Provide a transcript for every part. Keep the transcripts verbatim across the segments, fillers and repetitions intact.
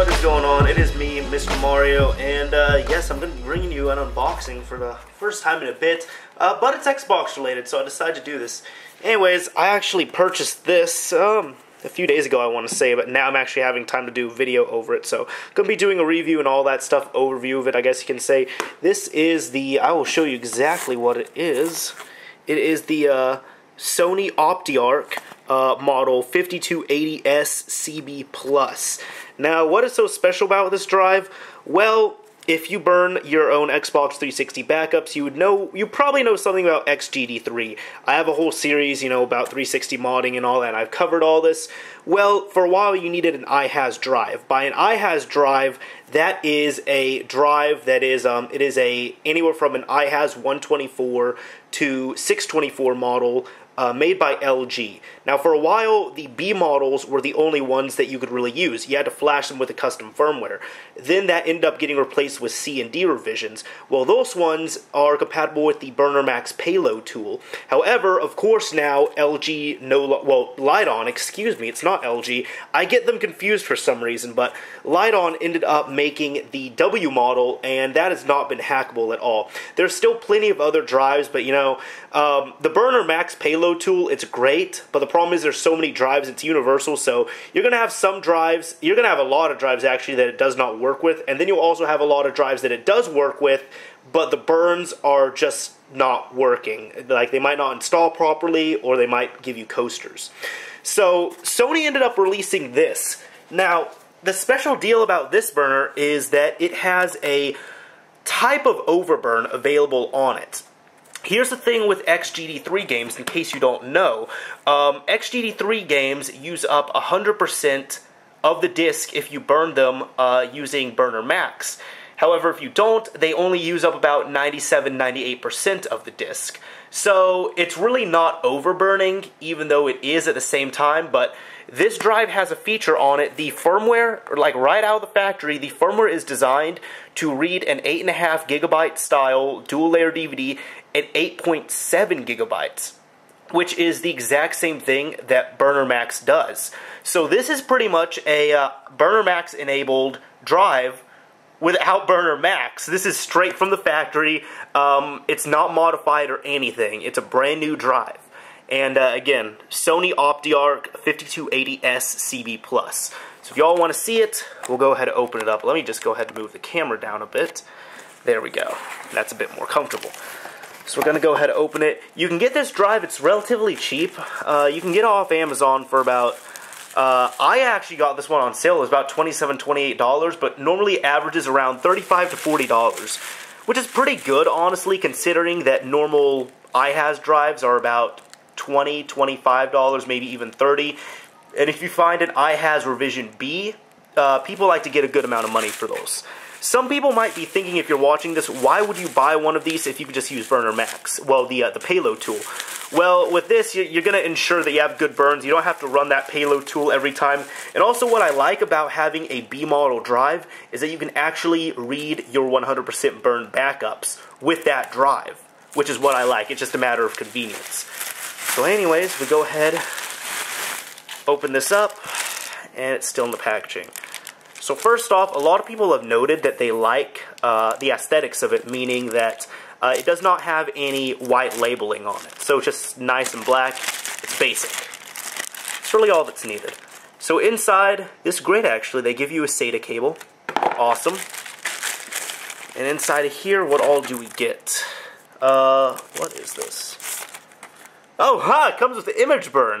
what is going on? It is me, Mister Mario, and uh, yes, I'm going to be bringing you an unboxing for the first time in a bit, uh, but it's Xbox related, so I decided to do this. Anyways, I actually purchased this um, a few days ago, I want to say, but now I'm actually having time to do video over it, so I'm going to be doing a review and all that stuff, overview of it, I guess you can say. This is the, I will show you exactly what it is. It is the uh, Sony OptiArc uh, model fifty-two eighty S C B plus. Now, what is so special about this drive? Well, if you burn your own Xbox three sixty backups, you would know, you probably know something about x G D three. I have a whole series, you know, about three sixty modding and all that, and I've covered all this. Well, for a while you needed an iHaz drive. By an iHaz drive, that is a drive that is, um, it is a, anywhere from an iHaz one twenty-four to six twenty-four model, Uh, made by L G. Now, for a while, the B models were the only ones that you could really use. You had to flash them with a custom firmware. Then that ended up getting replaced with C and D revisions. Well, those ones are compatible with the Burner Max Payload tool. However, of course, now L G no lo well Lite-On, excuse me, it's not L G. I get them confused for some reason, but Lite-On ended up making the W model, and that has not been hackable at all. There's still plenty of other drives, but you know, um, the Burner Max Payload tool, it's great, but the problem is there's so many drives, it's universal, so you're going to have some drives, you're going to have a lot of drives actually that it does not work with, and then you'll also have a lot of drives that it does work with, but the burns are just not working. Like, they might not install properly, or they might give you coasters. So, Sony ended up releasing this. Now, the special deal about this burner is that it has a type of overburn available on it. Here's the thing with x G D three games, in case you don't know. Um, x G D three games use up one hundred percent of the disk if you burn them uh, using Burner Max. However, if you don't, they only use up about ninety-seven, ninety-eight percent of the disk. So it's really not overburning, even though it is at the same time, but this drive has a feature on it. The firmware, like right out of the factory, the firmware is designed to read an eight point five gigabyte style dual layer D V D at eight point seven gigabytes, which is the exact same thing that Burner Max does. So this is pretty much a uh, Burner Max enabled drive without Burner Max. This is straight from the factory. Um, it's not modified or anything. It's a brand new drive. And uh, again, Sony OptiArc fifty-two eighty S C B plus. So if y'all want to see it, we'll go ahead and open it up. Let me just go ahead and move the camera down a bit. There we go. That's a bit more comfortable. So we're going to go ahead and open it. You can get this drive. It's relatively cheap. Uh, you can get it off Amazon for about... Uh, I actually got this one on sale. It was about twenty-seven, twenty-eight dollars, but normally averages around thirty-five to forty dollars, which is pretty good, honestly, considering that normal iHaz drives are about twenty, twenty-five dollars, maybe even thirty dollars. And if you find an iHaz revision B, uh, people like to get a good amount of money for those. Some people might be thinking, if you're watching this, why would you buy one of these if you could just use Burner Max? Well, the uh, the payload tool. Well, with this, you're, you're going to ensure that you have good burns. You don't have to run that payload tool every time. And also, what I like about having a B model drive is that you can actually read your one hundred percent burn backups with that drive, which is what I like. It's just a matter of convenience. So anyways, we go ahead, open this up, and it's still in the packaging. So first off, a lot of people have noted that they like uh, the aesthetics of it, meaning that uh, it does not have any white labeling on it. So it's just nice and black. It's basic. It's really all that's needed. So inside this grid, actually, they give you a SATA cable. Awesome. And inside of here, what all do we get? Uh, what is this? Oh, ha! It comes with the ImageBurn.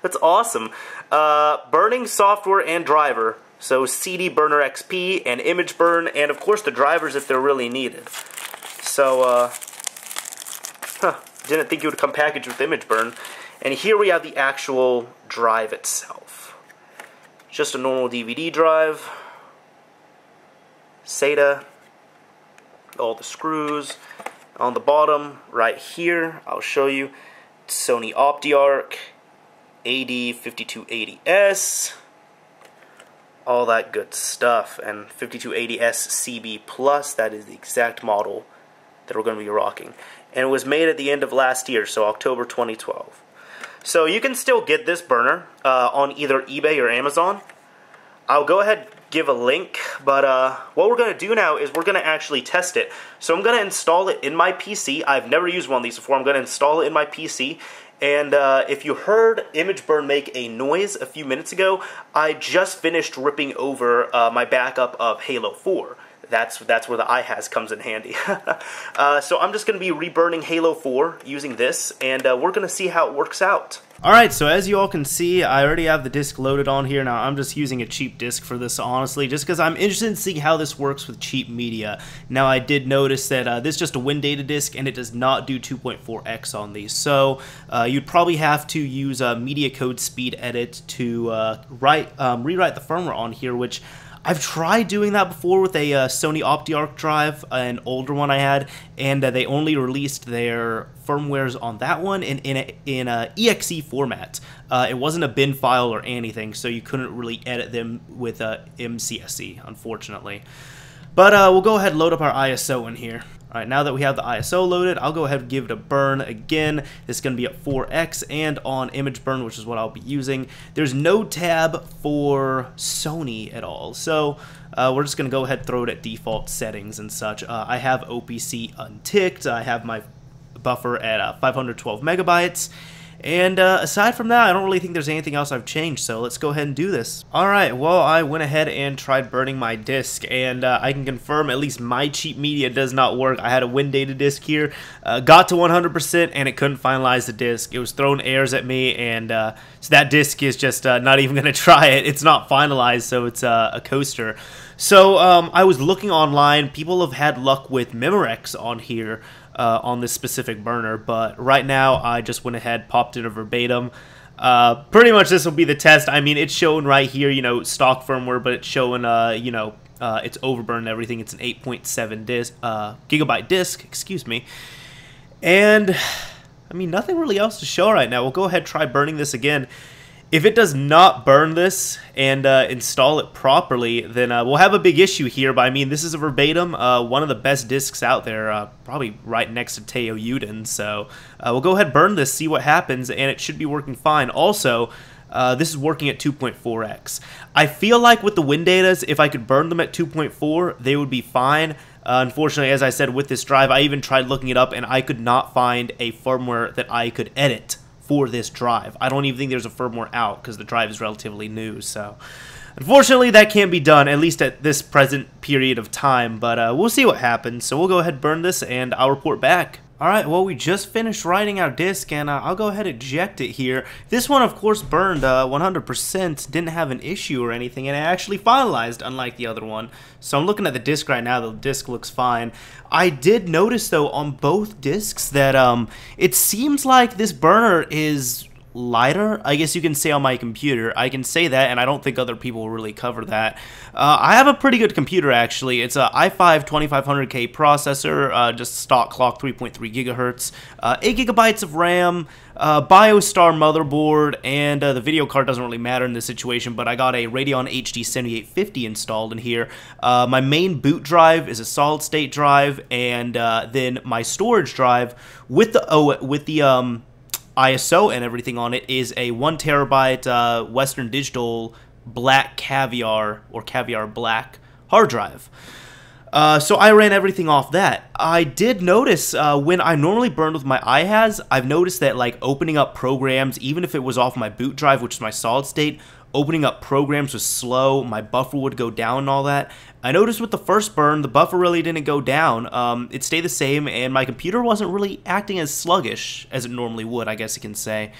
That's awesome. Uh, burning software and driver. So C D Burner X P and ImageBurn, and of course the drivers if they're really needed. So, uh, huh, didn't think it would come packaged with ImageBurn. And here we have the actual drive itself. Just a normal D V D drive. SATA. All the screws. On the bottom, right here, I'll show you. Sony OptiArc A D fifty-two eighty S. All that good stuff, and fifty-two eighty S C B plus, that is the exact model that we're going to be rocking. And it was made at the end of last year, so October twenty twelve. So you can still get this burner uh, on either eBay or Amazon. I'll go ahead give a link, but uh, what we're going to do now is we're going to actually test it. So I'm going to install it in my P C. I've never used one of these before. I'm going to install it in my P C. And uh, if you heard ImageBurn make a noise a few minutes ago, I just finished ripping over uh, my backup of Halo four. That's, that's where the iHas comes in handy. uh, so I'm just going to be reburning Halo four using this, and uh, we're going to see how it works out. Alright, so as you all can see, I already have the disc loaded on here. Now, I'm just using a cheap disc for this, honestly, just because I'm interested in seeing how this works with cheap media. Now, I did notice that uh, this is just a WinData disc, and it does not do two point four X on these. So, uh, you'd probably have to use uh, media code speed edit to uh, write, um, rewrite the firmware on here, which I've tried doing that before with a uh, Sony OptiArc drive, an older one I had, and uh, they only released their firmwares on that one in, in, a, in a E X E format. Uh, it wasn't a bin file or anything, so you couldn't really edit them with uh, M C S C, unfortunately. But uh, we'll go ahead and load up our I S O in here. All right, now that we have the I S O loaded, I'll go ahead and give it a burn again. It's going to be at four X and on ImageBurn, which is what I'll be using. There's no tab for Sony at all, so uh, we're just going to go ahead and throw it at default settings and such. Uh, I have O P C unticked. I have my buffer at uh, five hundred twelve megabytes. And uh, aside from that, I don't really think there's anything else I've changed, so let's go ahead and do this. Alright, well, I went ahead and tried burning my disc, and uh, I can confirm at least my cheap media does not work. I had a WinData disc here, uh, got to one hundred percent, and it couldn't finalize the disc. It was throwing errors at me, and uh, so that disc is just uh, not even going to try it. It's not finalized, so it's uh, a coaster. So um, I was looking online. People have had luck with Memorex on here. Uh, on this specific burner, but right now I just went ahead, popped in a Verbatim. Uh, pretty much this will be the test. I mean, it's showing right here, you know, stock firmware, but it's showing, uh, you know, uh, it's overburned and everything. It's an eight point seven disc, uh, gigabyte disc, excuse me. And, I mean, nothing really else to show right now. We'll go ahead and try burning this again. If it does not burn this and uh, install it properly, then uh, we'll have a big issue here. But I mean, this is a Verbatim, uh, one of the best discs out there, uh, probably right next to Taiyo Yuden. So uh, we'll go ahead and burn this, see what happens, and it should be working fine. Also, uh, this is working at two point four X. I feel like with the WinDatas, if I could burn them at two point four, they would be fine. Uh, unfortunately, as I said, with this drive, I even tried looking it up, and I could not find a firmware that I could edit for this drive. I don't even think there's a firmware out because the drive is relatively new, so unfortunately that can't be done, at least at this present period of time, but uh, we'll see what happens. So we'll go ahead and burn this and I'll report back. Alright, well, we just finished writing our disk, and uh, I'll go ahead and eject it here. This one, of course, burned uh, one hundred percent, didn't have an issue or anything, and it actually finalized, unlike the other one. So I'm looking at the disk right now, the disk looks fine. I did notice, though, on both disks that um, it seems like this burner is lighter, I guess you can say, on my computer. I can say that, and I don't think other people will really cover that. Uh, I have a pretty good computer, actually. It's a i five twenty-five hundred K processor, uh, just stock clock, three point three gigahertz, uh, eight gigabytes of RAM, uh, BioStar motherboard, and uh, the video card doesn't really matter in this situation, but I got a Radeon H D seventy-eight fifty installed in here. Uh, my main boot drive is a solid-state drive, and uh, then my storage drive with the, oh, with the, um, I S O and everything on it is a one terabyte uh, Western Digital Black Caviar or Caviar Black hard drive. Uh, so I ran everything off that. I did notice uh, when I normally burned with my iHas, I've noticed that, like, opening up programs, even if it was off my boot drive, which is my solid state, opening up programs was slow. My buffer would go down and all that. I noticed with the first burn, the buffer really didn't go down. Um, it stayed the same, and my computer wasn't really acting as sluggish as it normally would, I guess you can say.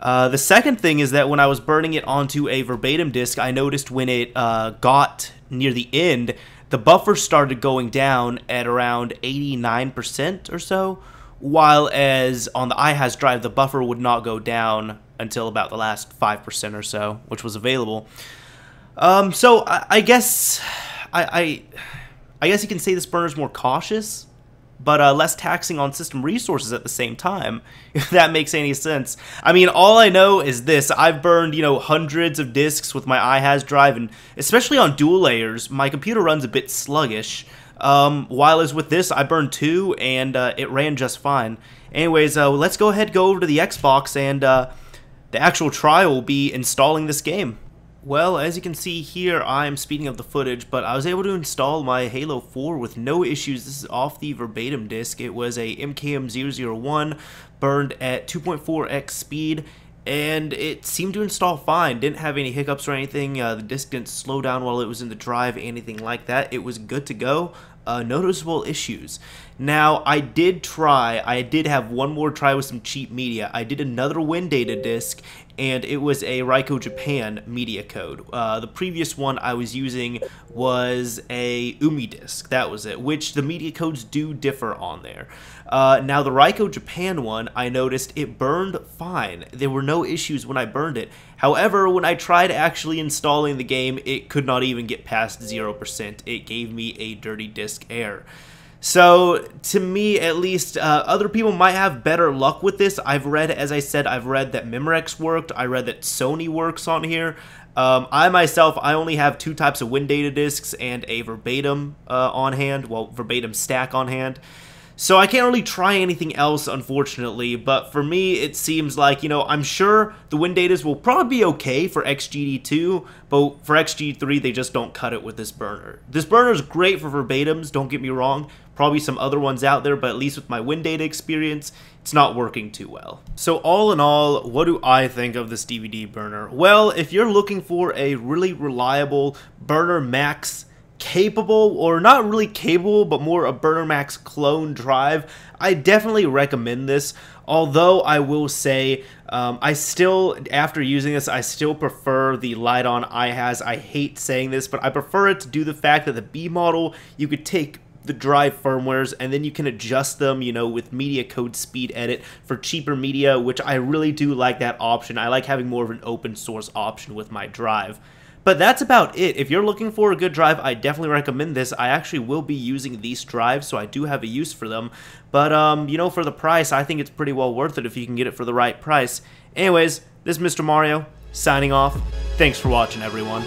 Uh, the second thing is that when I was burning it onto a Verbatim disk, I noticed when it uh, got near the end, the buffer started going down at around eighty-nine percent or so, while as on the iHas drive, the buffer would not go down until about the last five percent or so, which was available. Um, so I, I guess I, I, I guess you can say this burner's more cautious, but uh, less taxing on system resources at the same time, if that makes any sense. I mean, all I know is this. I've burned, you know, hundreds of disks with my iHas drive, and especially on dual layers, my computer runs a bit sluggish. Um, while as with this, I burned two, and uh, it ran just fine. Anyways, uh, let's go ahead and go over to the Xbox, and uh, the actual trial will be installing this game. Well, as you can see here, I'm speeding up the footage, but I was able to install my Halo four with no issues. This is off the Verbatim disc. It was a M K M zero zero one burned at two point four x speed, and it seemed to install fine. Didn't have any hiccups or anything. Uh, the disc didn't slow down while it was in the drive, anything like that. It was good to go. Uh, noticeable issues. Now, I did try, I did have one more try with some cheap media. I did another WinData disc, and it was a Ricoh Japan media code. Uh, the previous one I was using was a Umi disc, that was it, which the media codes do differ on there. Uh, now, the Ricoh Japan one, I noticed it burned fine. There were no issues when I burned it. However, when I tried actually installing the game, it could not even get past zero percent. It gave me a dirty disk error. So, to me at least, uh, other people might have better luck with this. I've read, as I said, I've read that Memorex worked. I read that Sony works on here. Um, I myself, I only have two types of WinData discs and a Verbatim uh, on hand, well, Verbatim stack on hand. So I can't really try anything else, unfortunately, but for me, it seems like, you know, I'm sure the WinDatas will probably be okay for x G D two, but for x G D three, they just don't cut it with this burner. This burner is great for Verbatims, don't get me wrong, probably some other ones out there, but at least with my WinData experience, it's not working too well. So all in all, what do I think of this D V D burner? Well, if you're looking for a really reliable Burner Max capable, or not really capable, but more a Burner Max clone drive, I definitely recommend this. Although I will say, um, I still, after using this, I still prefer the Lite-On iHaz. I hate saying this, but I prefer it due to the fact that the B model, you could take the drive firmwares and then you can adjust them, you know, with media code speed edit for cheaper media, which I really do like that option. I like having more of an open source option with my drive. But that's about it. If you're looking for a good drive, I definitely recommend this. I actually will be using these drives, so I do have a use for them. But, um, you know, for the price, I think it's pretty well worth it if you can get it for the right price. Anyways, this is Mister Mario, signing off. Thanks for watching, everyone.